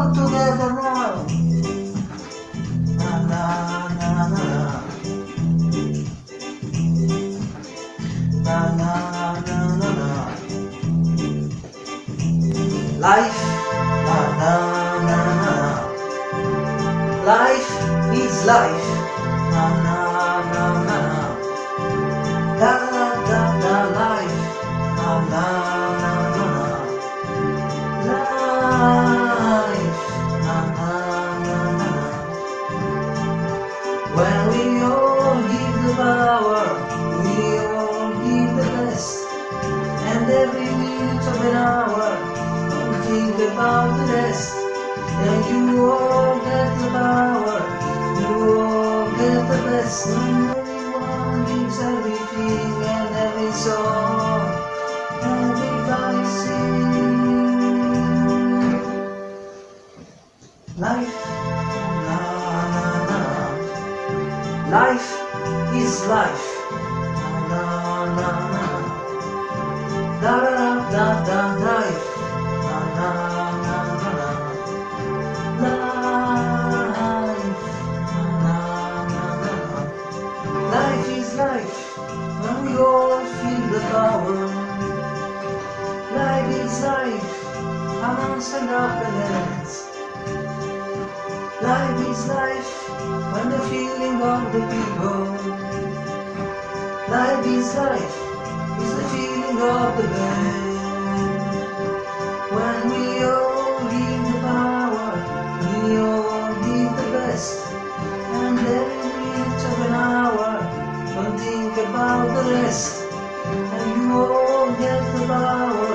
all together now. Na na na na. Na na na na na. Life. Na na na na. Life is life. Na na na na. Da da da da life. Na na na na. Life. Na na na na. When we all give the power, we all give the best, and every minute of an hour. Think about the rest, and you all get the power, you all get the best. Everyone gives everything and every song, everybody sings. Life, na na na. Life is life, na na na. Da da da da da. Life. Life is life, when we all feel the power. Life is life, amongst and up and ends. Life is life, when the feeling of the people. Life, is the feeling of the band. When we all give the power, we all give the best, and every minute of an hour, don't think about the rest, and you all get the power,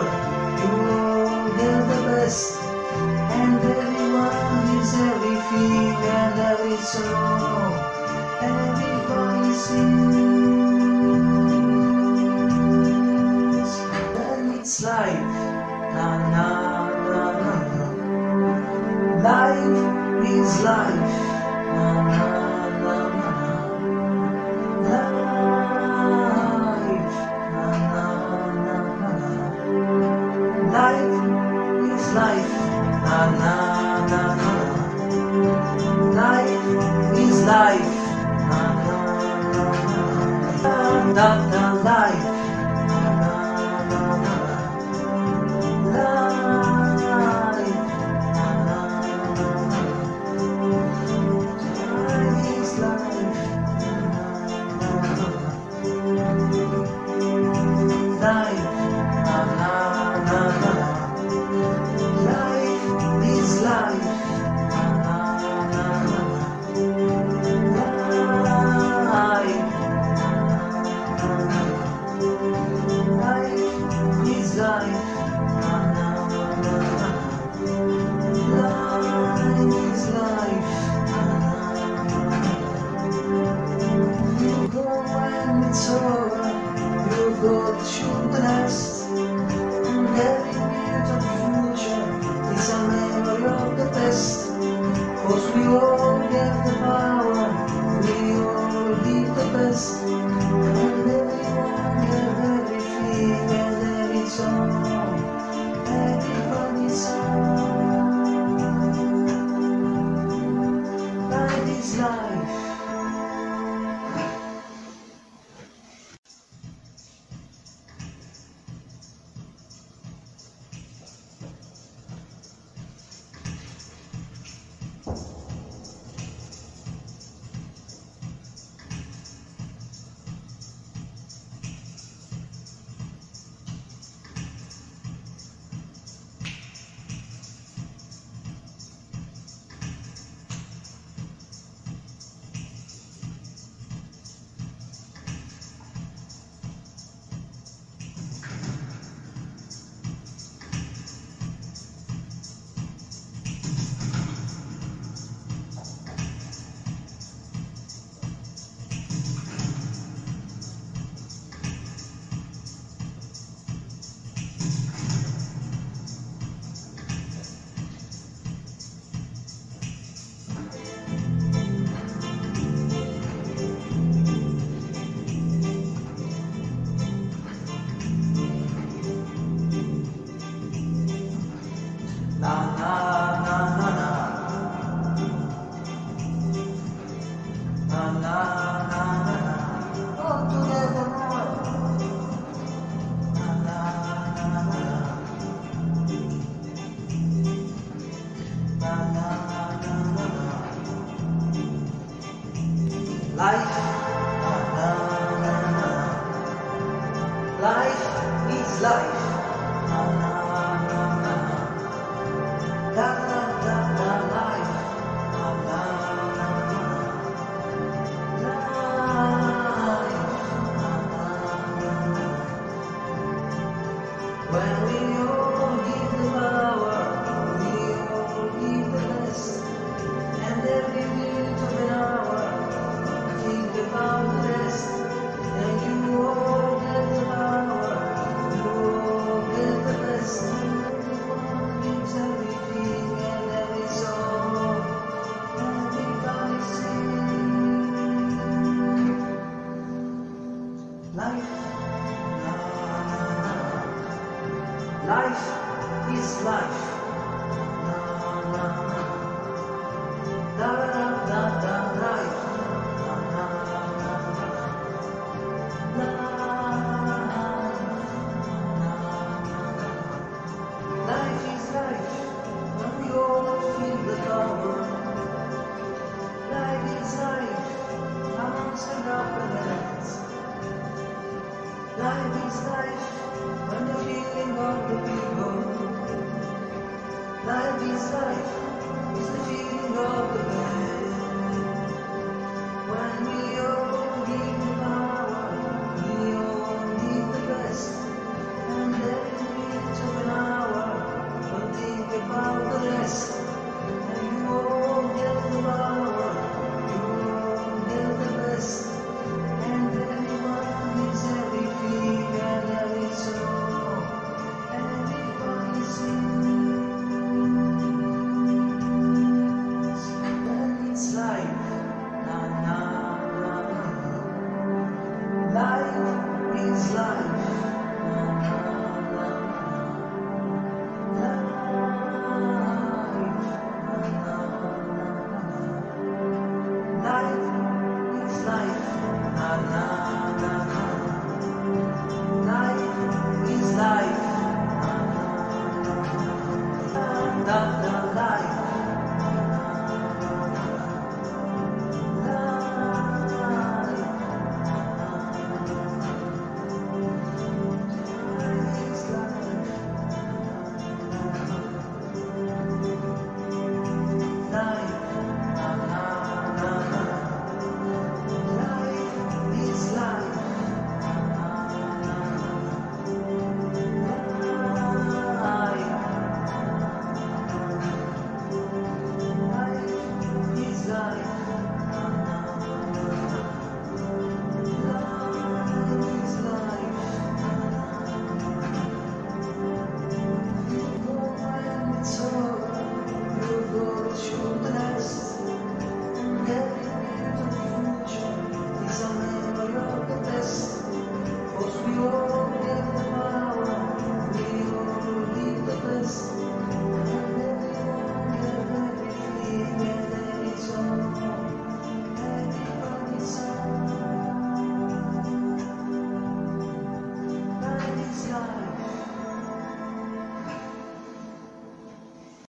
you all get the best, and everyone gives everything and every song, everybody sings, and it's life. Na, na, na, na, na. Life is life. Na, na, na, na, na. Life. Na, na, na, na, na. Life is life. Na, na, na, na, na. Life is life. Na, na, na, na, na. Da, da, life. Life, life is life. When we all give the power, we all give the best, and every minute of an hour, I think about the rest, and you all get the power, you all get the best, everyone gives everything and every soul, everybody sings. Life is life. Da da da da life. Life is life. When we all feel the power. Life is life. Arms and upper hands. Life is life. When the feeling of the people, life is the feeling of the man. When we all give the power, we all give the best, and every minute of an hour, we'll think about the rest, and you all get the power, you all get the best, and everyone gives everything and every soul. Life is life.